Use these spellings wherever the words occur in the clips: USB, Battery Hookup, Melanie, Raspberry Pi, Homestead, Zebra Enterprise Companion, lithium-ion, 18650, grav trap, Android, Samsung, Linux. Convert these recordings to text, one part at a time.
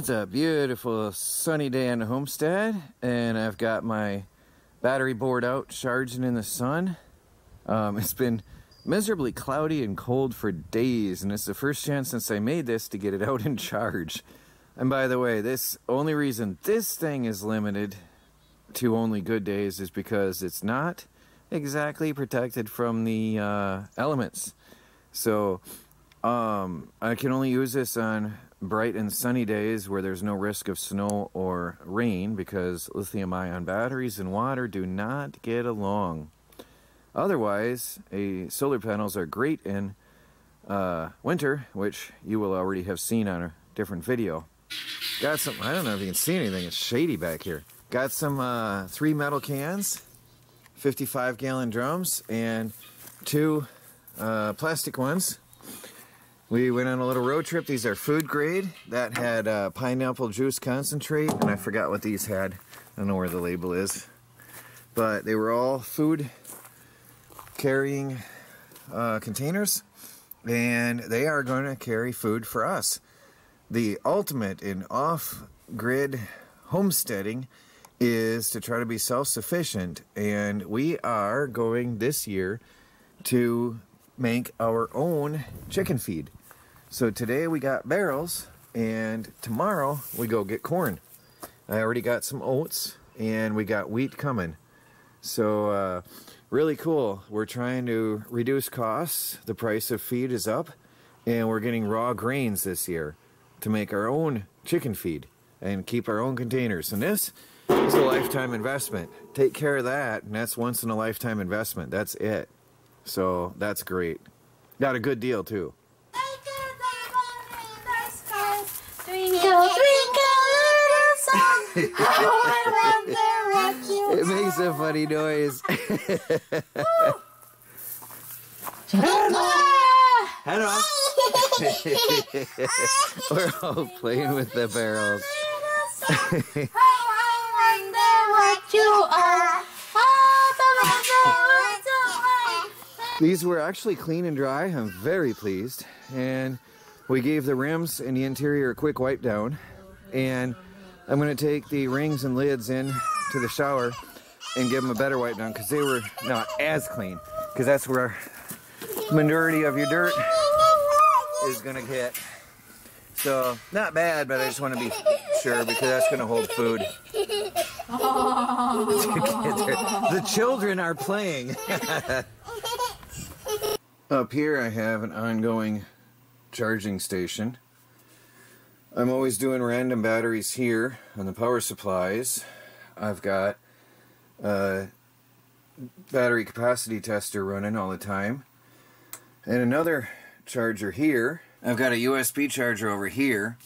It's a beautiful sunny day on the homestead, and I've got my battery board out charging in the sun. It's been miserably cloudy and cold for days, and it's the first chance since I made this to get it out and charge. And by the way, this only reason this thing is limited to only good days is because it's not exactly protected from the elements. So I can only use this on bright and sunny days where there's no risk of snow or rain, because lithium-ion batteries and water do not get along. Otherwise, solar panels are great in winter, which you will already have seen on a different video. Got some, I don't know if you can see anything, it's shady back here. Got some 3 metal cans, 55-gallon drums, and 2 plastic ones. We went on a little road trip. These are food grade. That had pineapple juice concentrate, and I forgot what these had. I don't know where the label is. But they were all food carrying containers, and they are going to carry food for us. The ultimate in off-grid homesteading is to try to be self-sufficient, and we are going this year to make our own chicken feed. So today we got barrels, and tomorrow we go get corn. I already got some oats, and we got wheat coming. So really cool. We're trying to reduce costs. The price of feed is up, and we're getting raw grains this year to make our own chicken feed and keep our own containers. And this is a lifetime investment. Take care of that, and that's once in a lifetime investment. That's it. So that's great. Got a good deal too. It makes a funny noise. Hello. We're all playing with the barrels. These were actually clean and dry. I'm very pleased. And we gave the rims and the interior a quick wipe down. And I'm going to take the rings and lids in to the shower and give them a better wipe down, because they were not as clean, because that's where majority of your dirt is going to get. So not bad, but I just want to be sure, because that's going to hold food. The children are playing. Up here I have an ongoing charging station. I'm always doing random batteries here on the power supplies. I've got a battery capacity tester running all the time, and another charger here. I've got a USB charger over here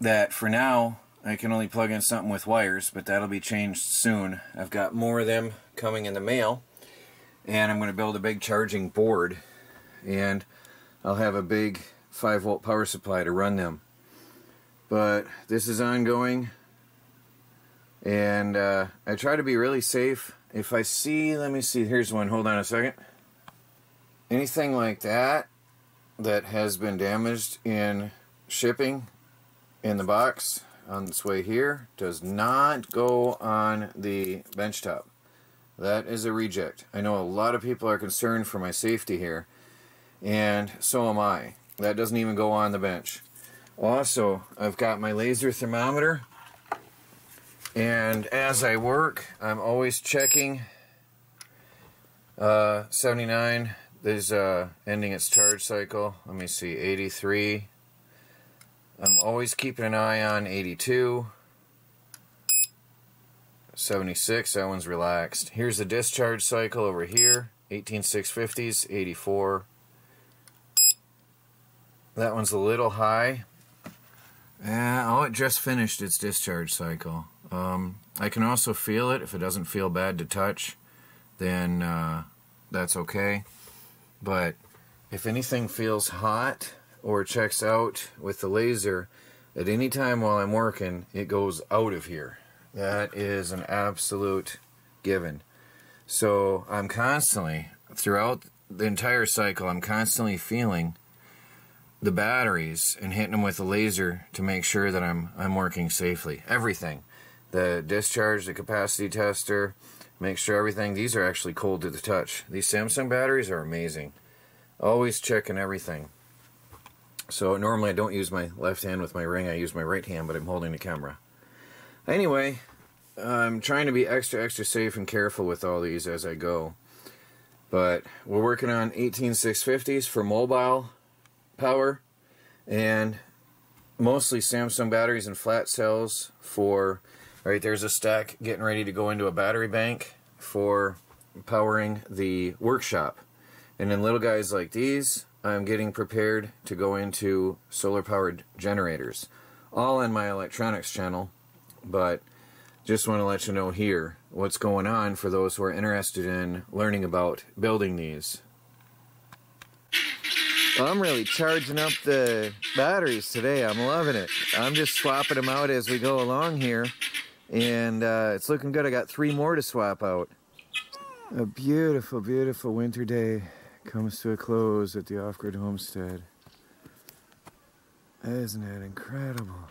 that for now I can only plug in something with wires, but that'll be changed soon. I've got more of them coming in the mail, and I'm going to build a big charging board, and I'll have a big 5-volt power supply to run them. But this is ongoing, and I try to be really safe. If I see, let me see, here's one, hold on a second. Anything like that that has been damaged in shipping in the box on its way here does not go on the benchtop. That is a reject. I know a lot of people are concerned for my safety here, and so am I. That doesn't even go on the bench. Also, I've got my laser thermometer, and as I work, I'm always checking 79 is ending its charge cycle. Let me see, 83. I'm always keeping an eye on 82. 76, that one's relaxed. Here's the discharge cycle over here, 18650s, 84. That one's a little high. Yeah, oh, it just finished its discharge cycle. I can also feel it. If it doesn't feel bad to touch, then that's okay. But if anything feels hot or checks out with the laser at any time while I'm working, it goes out of here. That is an absolute given. So I'm constantly, throughout the entire cycle, I'm constantly feeling the batteries and hitting them with a laser to make sure that I'm working safely. Everything. The discharge, the capacity tester, make sure everything. These are actually cold to the touch. These Samsung batteries are amazing. Always checking everything. So normally I don't use my left hand with my ring. I use my right hand, but I'm holding the camera. Anyway, I'm trying to be extra safe and careful with all these as I go. But we're working on 18650s for mobile power, and mostly Samsung batteries and flat cells for, right there's a stack getting ready to go into a battery bank for powering the workshop. And then little guys like these, I'm getting prepared to go into solar powered generators. All on my electronics channel, but just want to let you know here what's going on for those who are interested in learning about building these. Well, I'm really charging up the batteries today. I'm loving it. I'm just swapping them out as we go along here, and it's looking good. I got 3 more to swap out. A beautiful, beautiful winter day comes to a close at the off-grid homestead. Isn't that incredible?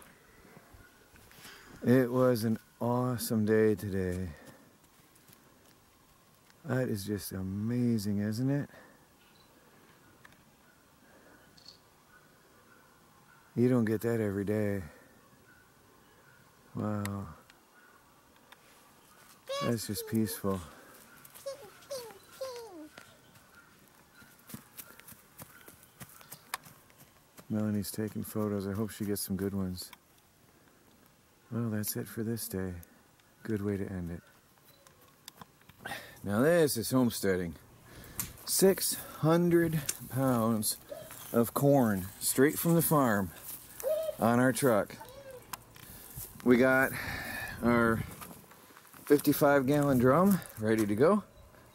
It was an awesome day today. That is just amazing, isn't it? You don't get that every day. Wow. That's just peaceful. Melanie's taking photos. I hope she gets some good ones. Well, that's it for this day. Good way to end it. Now this is homesteading. 600 pounds of corn straight from the farm on our truck. We got our 55-gallon drum ready to go.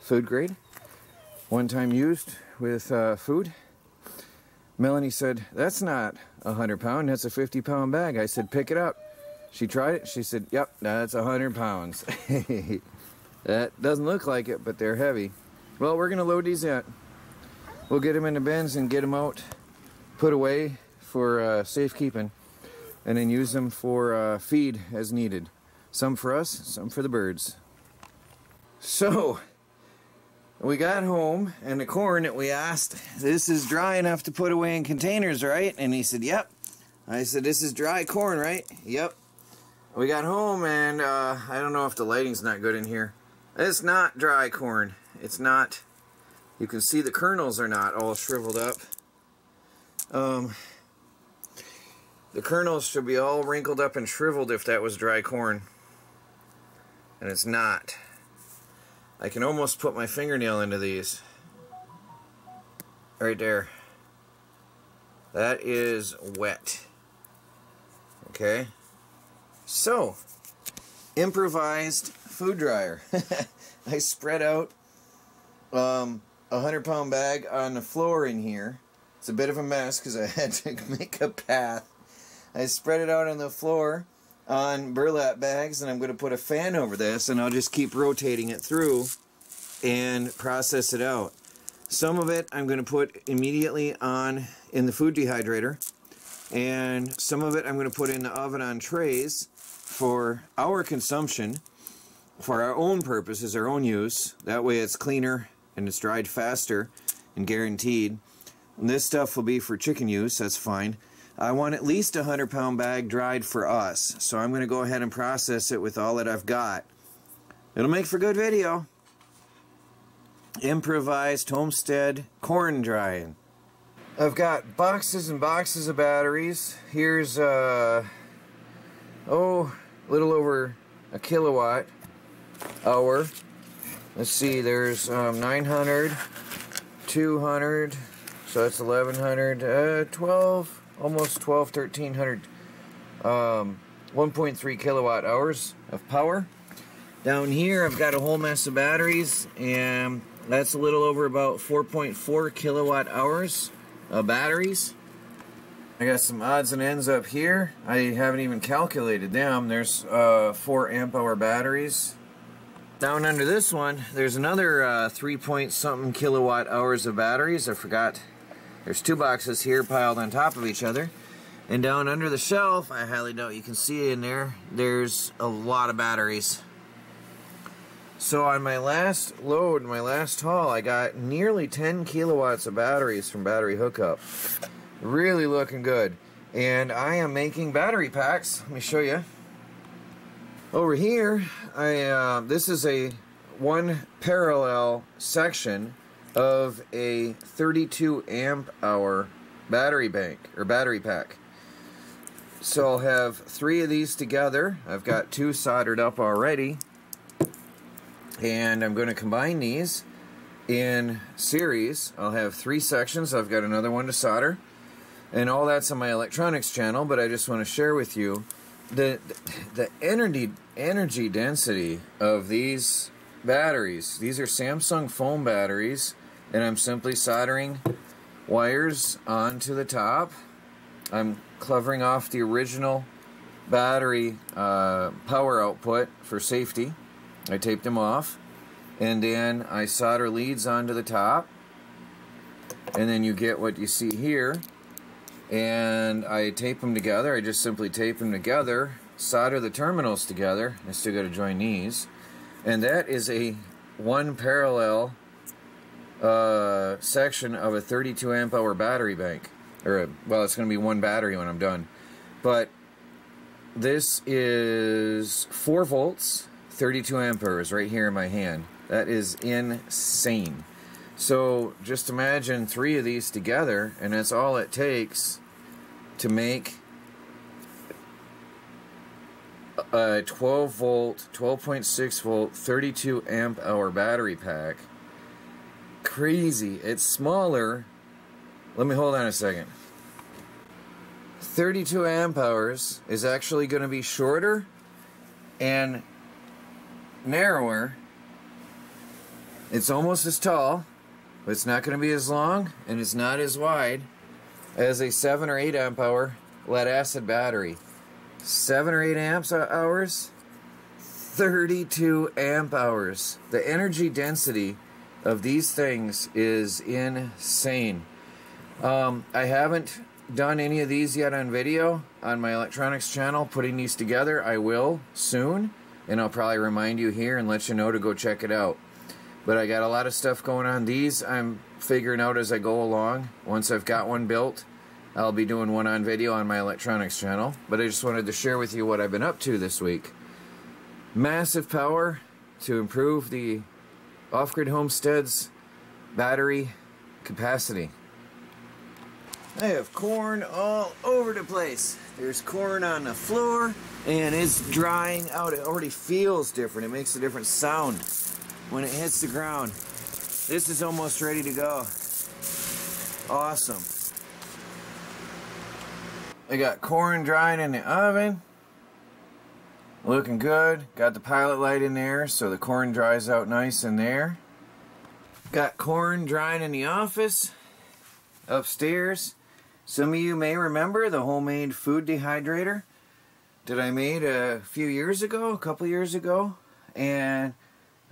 Food grade. One time used with food. Melanie said, that's not 100 pound, that's a 50-pound bag. I said, pick it up. She tried it. She said, yep, that's 100 pounds. That doesn't look like it, but they're heavy. Well, we're going to load these in. We'll get them in the bins and get them out, put away for safekeeping, and then use them for feed as needed. Some for us, some for the birds. So, we got home, and the corn that we asked, this is dry enough to put away in containers, right? And he said, yep. I said, this is dry corn, right? Yep. We got home, and I don't know if the lighting's not good in here. It's not dry corn. It's not. You can see the kernels are not all shriveled up. The kernels should be all wrinkled up and shriveled if that was dry corn. And it's not. I can almost put my fingernail into these. Right there. That is wet. Okay? So, improvised food dryer. I spread out a 100-pound bag on the floor in here. It's a bit of a mess because I had to make a path. I spread it out on the floor on burlap bags, and I'm going to put a fan over this, and I'll just keep rotating it through and process it out. Some of it I'm going to put immediately on in the food dehydrator, and some of it I'm going to put in the oven on trays for our consumption, for our own purposes, our own use. That way it's cleaner and it's dried faster and guaranteed. And this stuff will be for chicken use, that's fine. I want at least a 100-pound bag dried for us, so I'm going to go ahead and process it with all that I've got. It'll make for good video. Improvised homestead corn drying. I've got boxes and boxes of batteries. Here's a little over a kilowatt hour. Let's see, there's 900, 200, so that's 1100, 12, almost 12, 1300, 1.3 kilowatt hours of power. Down here I've got a whole mess of batteries, and that's a little over about 4.4 kilowatt hours of batteries. I got some odds and ends up here. I haven't even calculated them. There's 4 amp hour batteries. Down under this one, there's another 3 point something kilowatt hours of batteries. I forgot There's two boxes here piled on top of each other. And down under the shelf, I highly doubt you can see in there, there's a lot of batteries. So on my last load, my last haul, I got nearly 10 kilowatts of batteries from Battery Hookup. Really looking good. And I am making battery packs. Let me show you. Over here, this is a one parallel section of a 32 amp hour battery bank, or battery pack. So I'll have three of these together. I've got two soldered up already, and I'm going to combine these in series. I'll have three sections. I've got another one to solder, and all that's on my electronics channel. But I just want to share with you the energy density of these batteries. These are Samsung foam batteries, and I'm simply soldering wires onto the top. I'm covering off the original battery power output for safety. I taped them off, and then I solder leads onto the top, and then you get what you see here. And I tape them together. I just simply tape them together, solder the terminals together. I still got to join these, and that is a one parallel section of a 32 amp hour battery bank. Or well, it's going to be one battery when I'm done, but this is 4 volts, 32 amperes right here in my hand. That is insane. So just imagine three of these together, and that's all it takes to make a 12 volt, 12.6 volt, 32 amp hour battery pack. Crazy. It's smaller. Let me hold on a second. 32 amp hours is actually going to be shorter and narrower. It's almost as tall, but it's not going to be as long, and it's not as wide as a 7 or 8 amp hour lead acid battery. 7 or 8 amps hours, 32 amp hours. The energy density of these things is insane. I haven't done any of these yet on video on my electronics channel, putting these together. I will soon, and I'll probably remind you here and let you know to go check it out. But I got a lot of stuff going on. These I'm figuring out as I go along. Once I've got one built, I'll be doing one on video on my electronics channel. But I just wanted to share with you what I've been up to this week. Massive power to improve the off-grid homestead's battery capacity. I have corn all over the place. There's corn on the floor, and it's drying out. It already feels different. It makes a different sound when it hits the ground. This is almost ready to go. Awesome. I got corn drying in the oven. Looking good. Got the pilot light in there, so the corn dries out nice in there. Got corn drying in the office. Upstairs. Some of you may remember the homemade food dehydrator that I made a few years ago, a couple years ago, and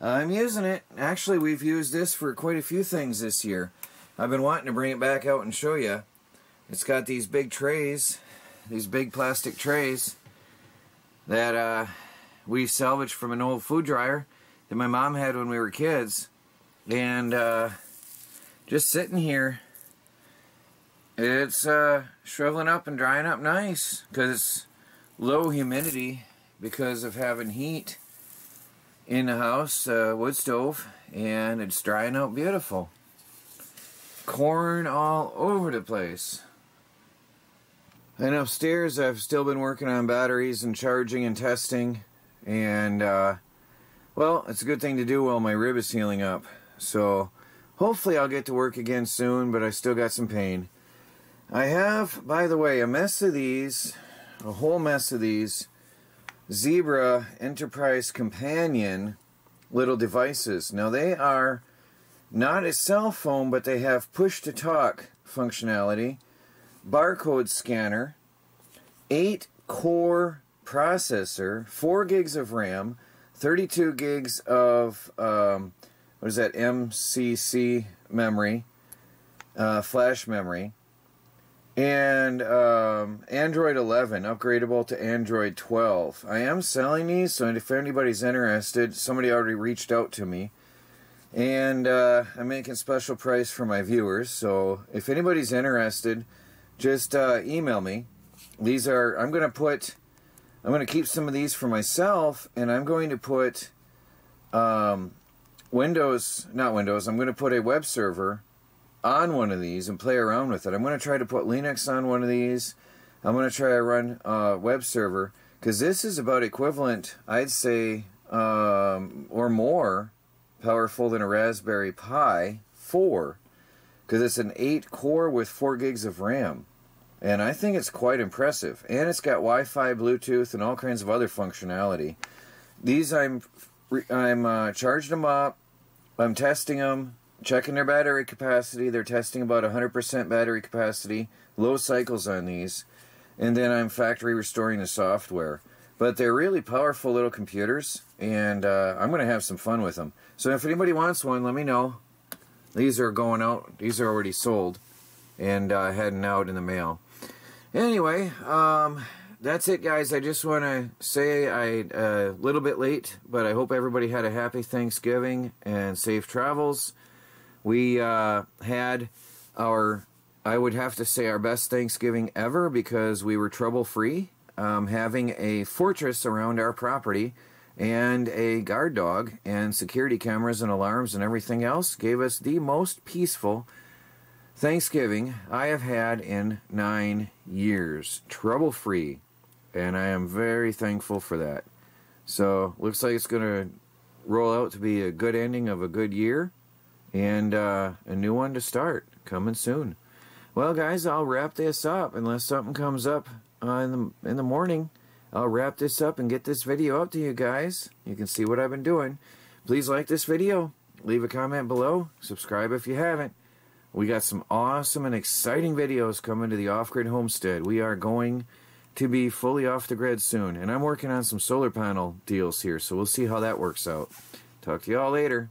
I'm using it. Actually, we've used this for quite a few things this year. I've been wanting to bring it back out and show you. It's got these big trays, these big plastic trays that we salvaged from an old food dryer that my mom had when we were kids. And just sitting here, it's shriveling up and drying up nice because it's low humidity because of having heat in the house, wood stove, and it's drying out beautiful. Corn all over the place. And upstairs, I've still been working on batteries and charging and testing, and well, it's a good thing to do while my rib is healing up. So hopefully I'll get to work again soon, but I still got some pain. I have, by the way, a mess of these, a whole mess of these Zebra Enterprise Companion little devices. Now, they are not a cell phone, but they have push-to-talk functionality, barcode scanner, 8-core processor, 4 gigs of RAM, 32 gigs of, what is that, MCC memory, flash memory, and Android 11 upgradable to Android 12. I am selling these, so if anybody's interested, somebody already reached out to me, and I'm making special price for my viewers. So if anybody's interested, just email me. These are, I'm going to keep some of these for myself, and I'm going to put I'm going to put a web server on one of these and play around with it. I'm going to try to put Linux on one of these. I'm going to try to run a web server, because this is about equivalent, I'd say, or more powerful than a Raspberry Pi 4, because it's an 8-core with 4 gigs of RAM. And I think it's quite impressive. And it's got Wi-Fi, Bluetooth, and all kinds of other functionality. These, I'm charging them up. I'm testing them, checking their battery capacity. They're testing about 100% battery capacity, low cycles on these. And then I'm factory restoring the software. But they're really powerful little computers, and I'm going to have some fun with them. So if anybody wants one, let me know. These are going out. These are already sold and heading out in the mail. Anyway, that's it, guys. I just want to say I'm a little bit late, but I hope everybody had a happy Thanksgiving and safe travels. We had our, I would have to say, our best Thanksgiving ever, because we were trouble-free, having a fortress around our property and a guard dog and security cameras and alarms and everything else. Gave us the most peaceful Thanksgiving I have had in 9 years, trouble free, and I am very thankful for that. So looks like it's gonna roll out to be a good ending of a good year, and a new one to start coming soon. Well, guys, I'll wrap this up unless something comes up in the morning. I'll wrap this up and get this video up to you guys. You can see what I've been doing. Please like this video, leave a comment below, subscribe if you haven't. We got some awesome and exciting videos coming to the off-grid homestead. We are going to be fully off the grid soon. And I'm working on some solar panel deals here, so we'll see how that works out. Talk to you all later.